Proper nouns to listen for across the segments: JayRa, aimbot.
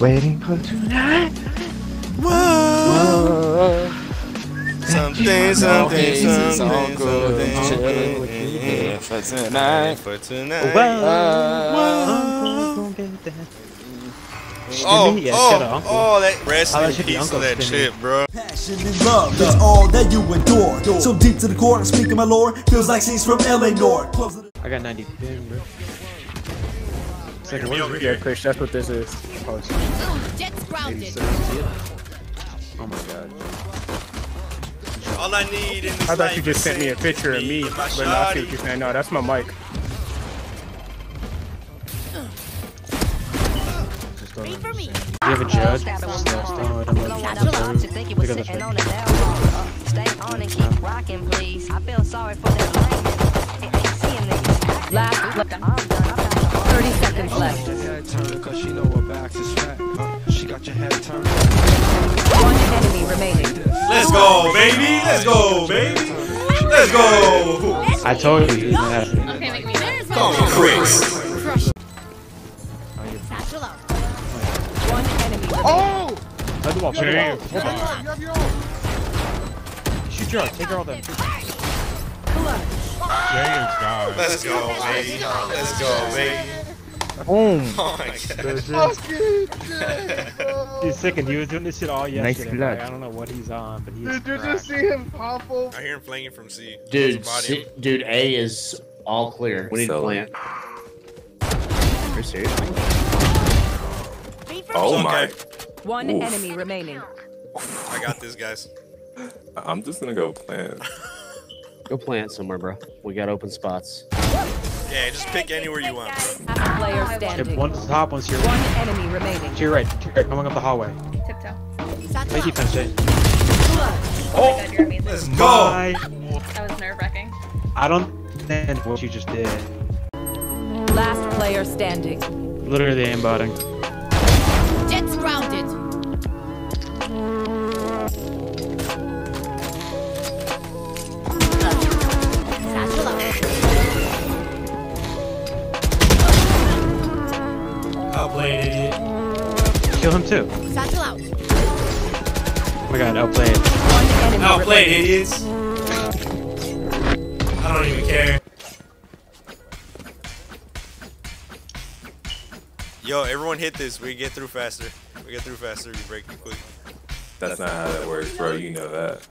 waiting for tonight. Whoa. Something for tonight. Whoa. Oh, that rest in peace of that shit, bro. Passion and love is all that you adore. So deep to the core, I'm speaking my lore. Feels like scenes from LA North. I got 90 pin, bro. Second one, yeah, Chris, that's what this is. Oh, oh my god. All I need in this, I thought you just sent me a picture of me, but I think you're saying, no, that's my mic. Do you have a judge? Stay on and keep rocking, please. I feel sorry for this lady. Last 30 seconds left. Cause she know what backs is fat. She got your head turned. One enemy remaining. Let's go, baby. Let's go, baby. Let's go. I told you. Okay, make me nervous. Come on, Chris. Oh! I do want to shoot your own, take her all down. Let's go, baby. Let's go, baby. Boom! Oh my god. He's sick and he was doing this shit all yesterday. Nice luck. I don't know what he's on, but he's. Dude, did you see him pop over? I hear him flinging from C. Dude, dude, A is all clear. We need to plant. Are you serious? Oh my. One enemy remaining. I got this, guys. I'm just gonna go plant. Go plant somewhere, bro. We got open spots. Yeah, just pick anywhere you want, bro. Player standing. One top, one's here. One enemy remaining. To your right. To your right. Coming up the hallway. Tiptoe. Play defense, Jay. Oh, let's go. That was nerve-wracking. I don't understand what you just did. Last player standing. Literally aimbotting. Grounded. Outplayed, idiot. Kill him too. Satchel out. Oh my god, outplayed. Outplayed, idiots. I don't even care. Yo, everyone hit this. We get through faster. We get through faster. You break quick. That's not how that works, bro. You know that.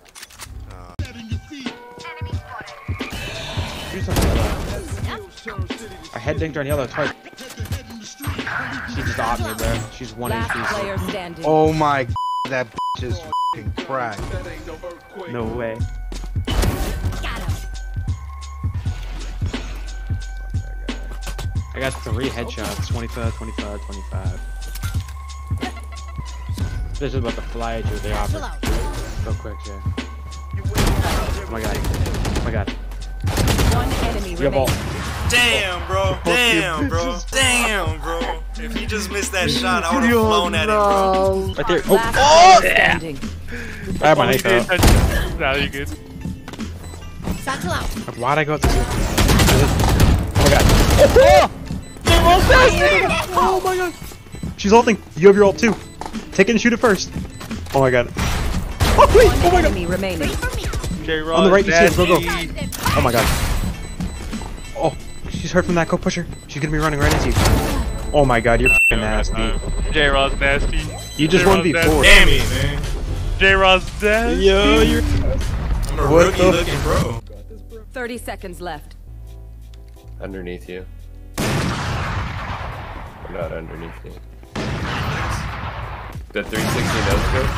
I head dinked on yellow twice. She just off me, bro. She's one HP. Oh my god, that bitch is fucking cracked. No way. I got 3 headshots, 25, 25, 25. This is about to fly at you, they offer. So quick, yeah. Oh my god. Oh my god. One enemy remaining. Damn, bro. Damn, bro. Damn, bro. If he just missed that shot, I would have flown at it, bro. Right there. Oh, oh yeah. I have my knife out. Nah, you're good. Why'd I go up to oh my god. Oh! Oh my god! She's ulting. You have your ult too. Take it and shoot it first. Oh my god. Oh wait! Oh my god! JayRa, on the right, you see us. Go, go. Oh my god. Oh, she's hurt from that. Go push her. She's gonna be running right into you. Oh my god, you're f***ing nasty. JayRa's nasty. You just won V4. Damn it, man. JayRa's nasty. Yo, you're. I'm a rookie looking bro. 30 seconds left. Underneath you. I'm not underneath you. The 360 no-scope.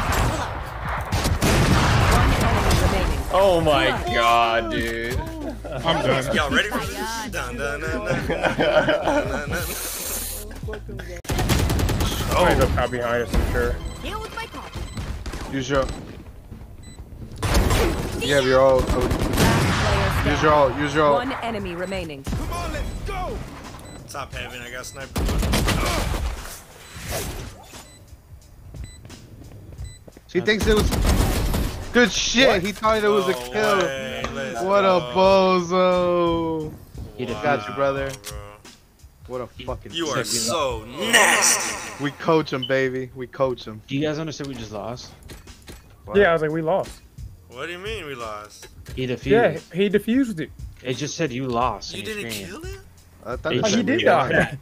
Oh my god, dude. I'm done. Y'all ready for this? Dun, dun, dun, dun, dun, dun. Oh, he's up top behind us, I'm sure. Use your. You have your ult. Use your ult. Use your ult. One enemy remaining. Come on, let's go. Top heaven. I got sniped. Oh. He thinks it was good shit. What? He thought it was a kill. Way. What a bozo. He just got you, brother. Bro. What a fucking. You are so nasty. We coach him, baby. We coach him. Do you guys understand we just lost? What? Yeah, I was like, we lost. What do you mean we lost? He defused. Yeah, he defused it. It just said you lost. You didn't kill him? I thought he did die.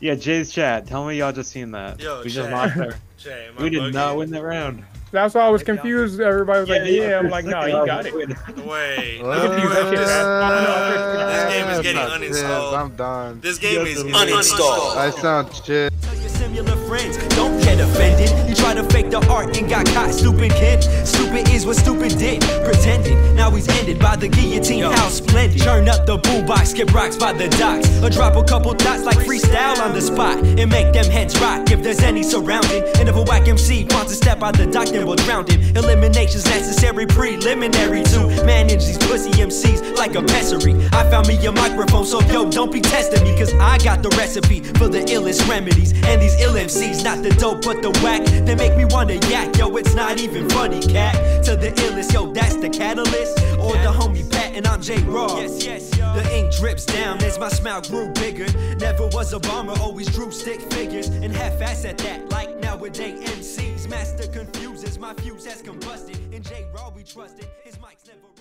Yeah, Jay's chat. Tell me y'all just seen that. Yo, we just lost there. Jay, we did not win that round. That's why I was confused. Everybody was like, yeah. I'm like, no, you got it. Wait. This game is getting uninstalled. I'm done. This game is uninstalled. I sound shit. Similar friends, don't get offended. You try to fake the art and got caught, stupid kid. Stupid is what stupid did, pretended. Now he's ended by the guillotine. How splendid. Churn up the boo box, get rocks by the docks, or drop a couple dots like freestyle on the spot, and make them heads rock if there's any surrounding. And if a whack MC wants to step out the dock, then we'll drown it. Elimination's necessary, preliminary to manage these pussy MCs like a pessary. I found me a microphone, so yo, don't be testing me, cause I got the recipe for the illest remedies. And these ill MCs, not the dope, but the whack. They make me wanna yak, yo, it's not even funny, cat. To the illest, yo, that's the catalyst. Or the homie Pat, and I'm JayRa. Yes, yes, yo. The ink drips down as my smile grew bigger. Never was a bomber, always drew stick figures. And half-ass at that, like nowadays MCs. Master confuses, my fuse has combusted. And JayRa we trusted, his mic's never